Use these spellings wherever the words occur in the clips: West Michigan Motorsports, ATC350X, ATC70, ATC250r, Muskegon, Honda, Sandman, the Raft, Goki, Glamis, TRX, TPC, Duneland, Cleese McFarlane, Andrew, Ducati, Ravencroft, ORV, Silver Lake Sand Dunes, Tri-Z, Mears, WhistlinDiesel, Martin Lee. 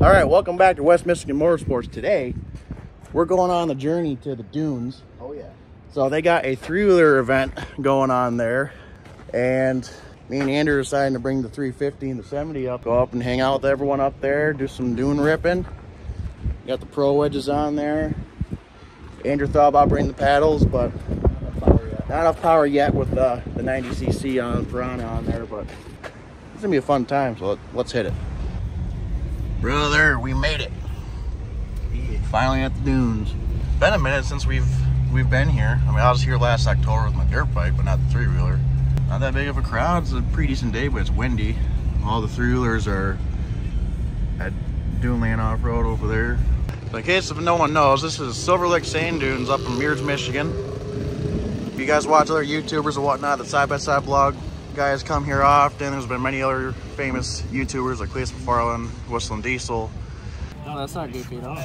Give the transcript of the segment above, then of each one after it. All right, welcome back to West Michigan Motorsports. Today, we're going on the journey to the dunes. Oh yeah. So they got a three-wheeler event going on there, and me and Andrew are deciding to bring the 350 and the 70 up, go up and hang out with everyone up there, do some dune ripping. Got the pro wedges on there. Andrew thought about bringing the paddles, but not enough power yet with the 90cc on Piranha on there, but it's gonna be a fun time, so let's hit it. Brother, we made it. Yeah. Finally at the dunes. Been a minute since we've been here. I mean, I was here last October with my dirt bike, but not the three-wheeler. Not that big of a crowd. It's a pretty decent day, but it's windy. All the three-wheelers are at Duneland Off-Road over there. So in case if no one knows, this is Silver Lake Sand Dunes up in Mears, Michigan. If you guys watch other YouTubers and whatnot, the side-by-side blog, guys come here often. There's been many other famous YouTubers like Cleese McFarlane, WhistlinDiesel. No, that's not goofy at all.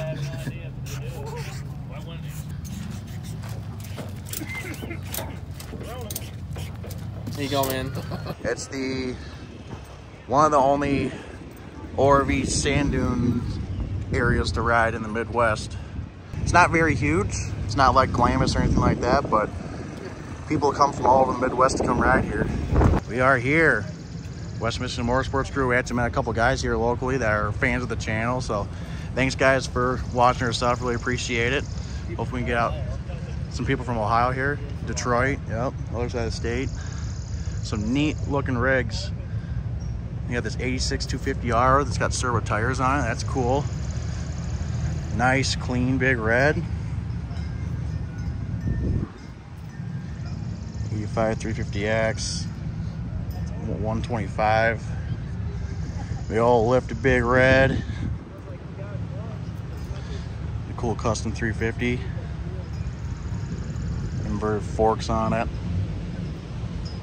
There you go, man. It's the one of the only ORV sand dune areas to ride in the Midwest. It's not very huge. It's not like Glamis or anything like that, but people come from all over the Midwest to come ride here. We are here, West Michigan Motorsports crew. We had a couple guys here locally that are fans of the channel, so thanks guys for watching our stuff. Really appreciate it. Hopefully we can get out some people from Ohio here, Detroit, yep, other side of the state. Some neat looking rigs. You got this 86 250R that's got servo tires on it. That's cool. Nice, clean, big red. E5 350X. 125. The old lifted big red. The cool custom 350. Inverted forks on it.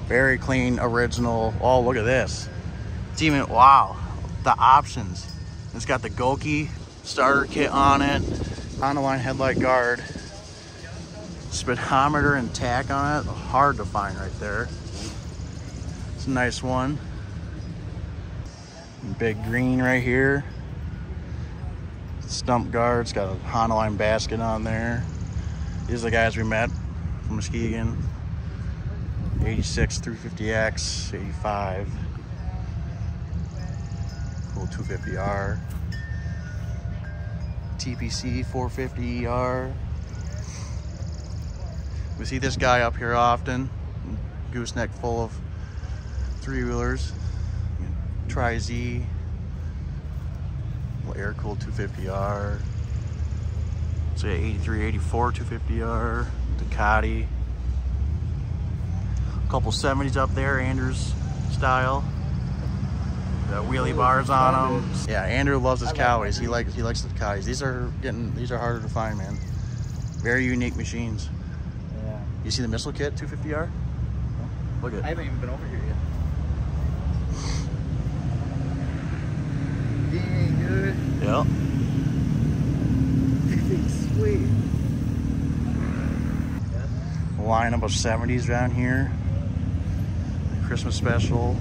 Very clean, original. Oh, look at this. It's even, wow, the options. It's got the Goki starter kit on it. Honda line headlight guard. Speedometer and tack on it. Hard to find right there. It's a nice one. Big green right here. Stump guard's got a Honda line basket on there. These are the guys we met from Muskegon. 86 350X, 85. Cool 250R. TPC 450ER. We see this guy up here often. Gooseneck full of three-wheelers. Tri-Z, air-cooled 250R. So yeah, 83, 84 250R, Ducati. A couple 70s up there, Andrew's style. The wheelie bars on them. Yeah, Andrew loves his Cowies. He likes the Ducatis. These are harder to find, man. Very unique machines. Yeah. You see the missile kit 250R? Look at it. I haven't even been over here yet. Dang, dude. Yep. That thing's sweet. A lineup of 70s down here. The Christmas special.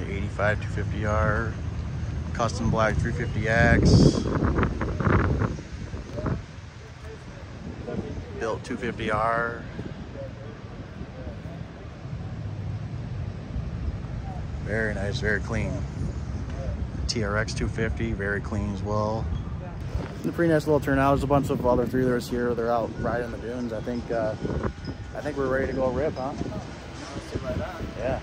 The 85 250R. Custom black 350X. Built 250R. Very nice, very clean. TRX 250, very clean as well. It's a pretty nice little turnout. There's a bunch of other three-wheelers here. They're out riding the dunes. I think we're ready to go rip, huh? Let's get right on. Yeah.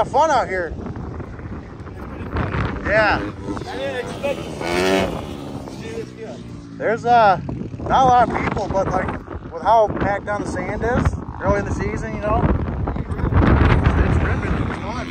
lot of fun out here. Yeah. I didn't expect it. Dude, it's good. There's not a lot of people, but like with how packed down the sand is early in the season, you know, it's ripping. It's fun.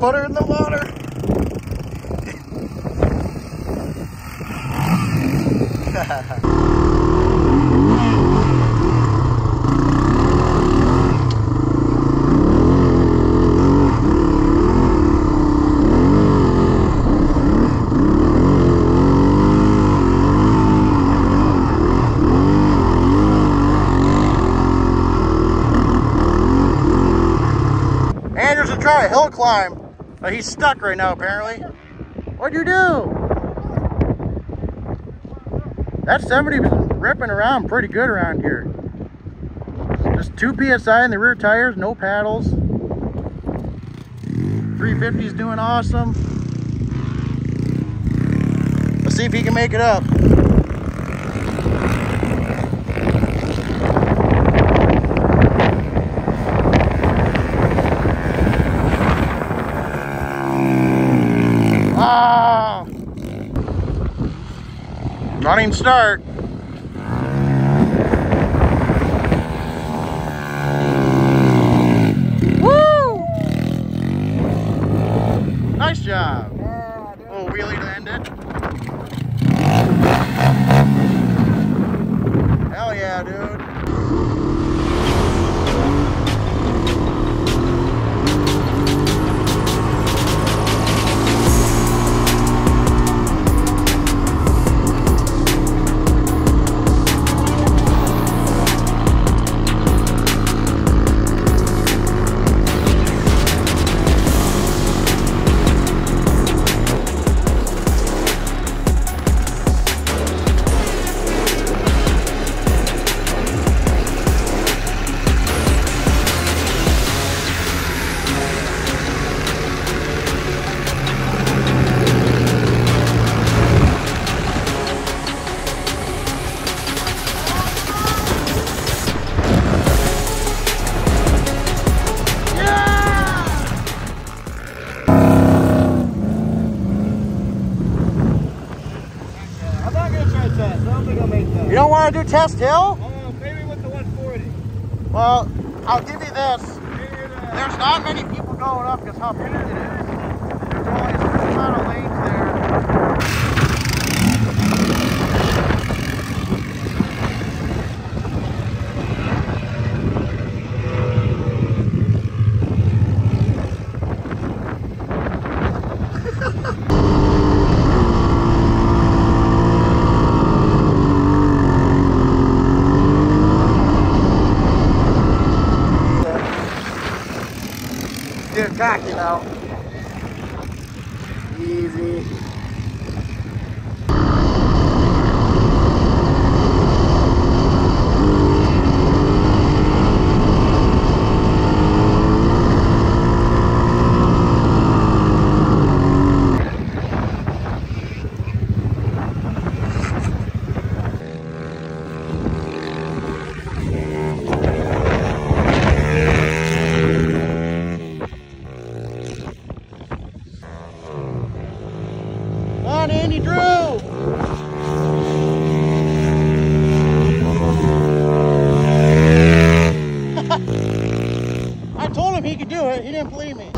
Butter in the water. Andrew's gonna try a hill climb. But he's stuck right now, apparently. What'd you do? That 70 was ripping around pretty good around here. Just 2 PSI in the rear tires, no paddles. 350's doing awesome. Let's see if he can make it up. Running start. Woo! Nice job. Yeah, little wheelie to end it. Hell yeah, dude. You don't want to do test hill? Oh, maybe with the 140. Well, I'll give you this. There's not many people going up because how big it is. There's only a ton of lanes cocky now. Easy. I told him he could do it. He didn't believe me.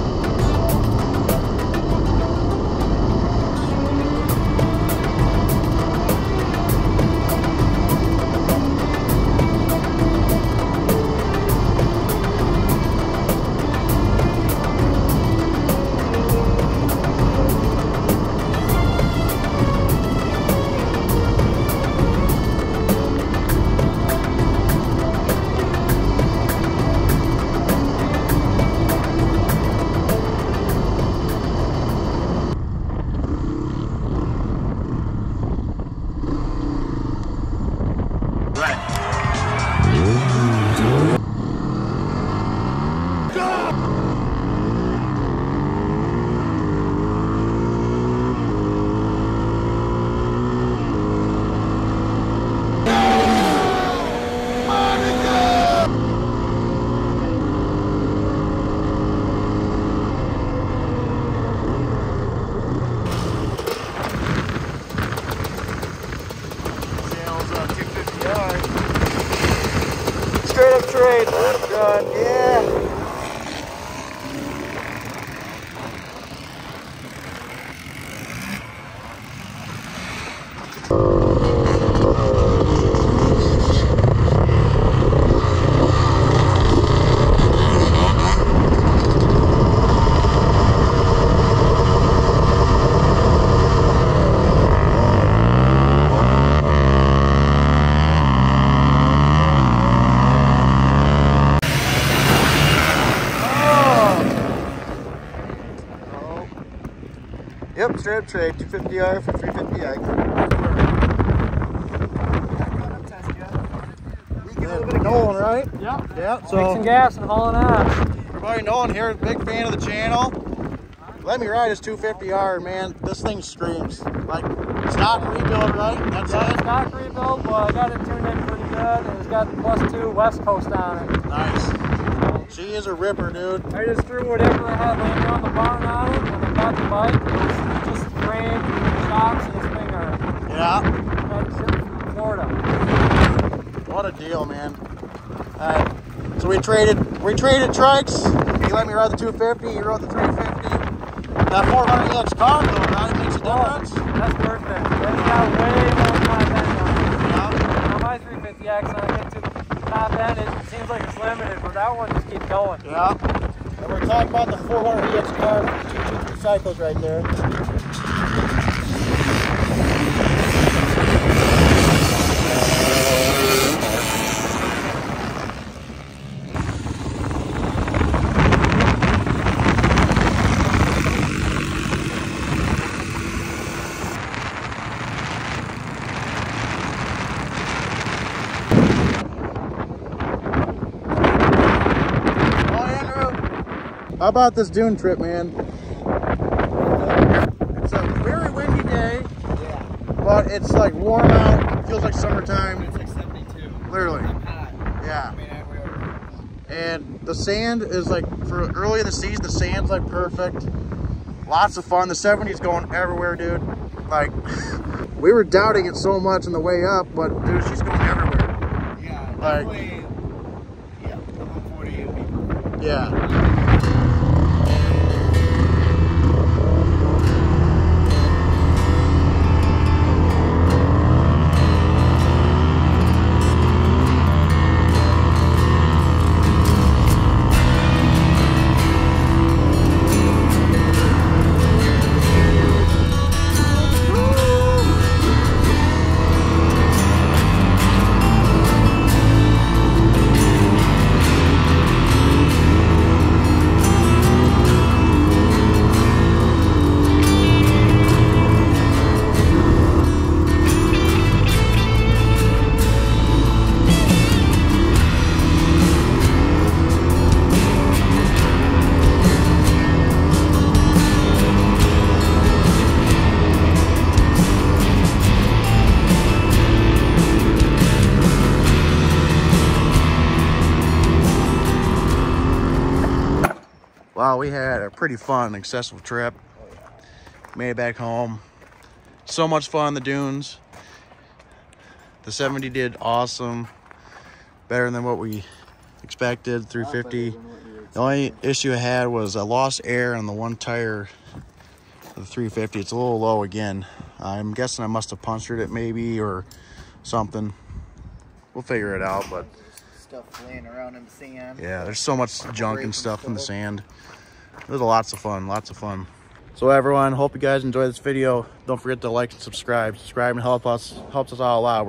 Yep, straight up trade, 250R for 350X. We get Nolan, right? Yep. Yep. So some gas and hauling out. Everybody, Nolan here, big fan of the channel. Let me ride his 250R, man. This thing screams. Like, stock rebuild, right? That's it? Stock rebuild, but I got it tuned in pretty good, and it's got +2 West Coast on it. Nice. She is a ripper, dude. I just threw whatever I had laying on the barn on it, and I got the bike, and just frame, shocks, and a finger. Yeah. That's it from Florida. What a deal, man. All right. So we traded trikes. He let me ride the 250, he rode the 350. That 400X car, though, right? It makes a difference. That's perfect. That's got way more content on it. Yeah. On my 350X, when I get to the top end, it seems like it's limited, but that one just keeps going. Yeah. And we're talking about the 400EX car with the 223 cycles right there. How about this dune trip, man? It's a very windy day, yeah, but it's like warm out. It feels like summertime. It's like 72. Literally. Hot. Yeah. I mean, and the sand is like, for early in the season, the sand's like perfect. Lots of fun. The 70's going everywhere, dude. Like, we were doubting it so much on the way up, but dude, she's going everywhere. Yeah. Like, way, yeah, 140. Yeah. Wow, we had a pretty fun, accessible trip. Oh, yeah. Made it back home. So much fun in the dunes. The 70 did awesome. Better than what we expected, 350. The only issue I had was I lost air on the one tire of the 350. It's a little low again. I'm guessing I must have punctured it maybe or something. We'll figure it out, but... Stuff laying around in the sand. Yeah, there's so much junk and stuff in the sand. It was lots of fun. So everyone, hope you guys enjoyed this video. Don't forget to like and subscribe. Subscribing helps us out a lot.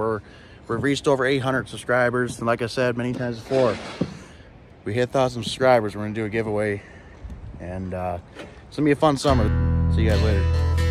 We've reached over 800 subscribers, and like I said many times before, we hit 1,000 subscribers, we're gonna do a giveaway, and it's gonna be a fun summer. See you guys later.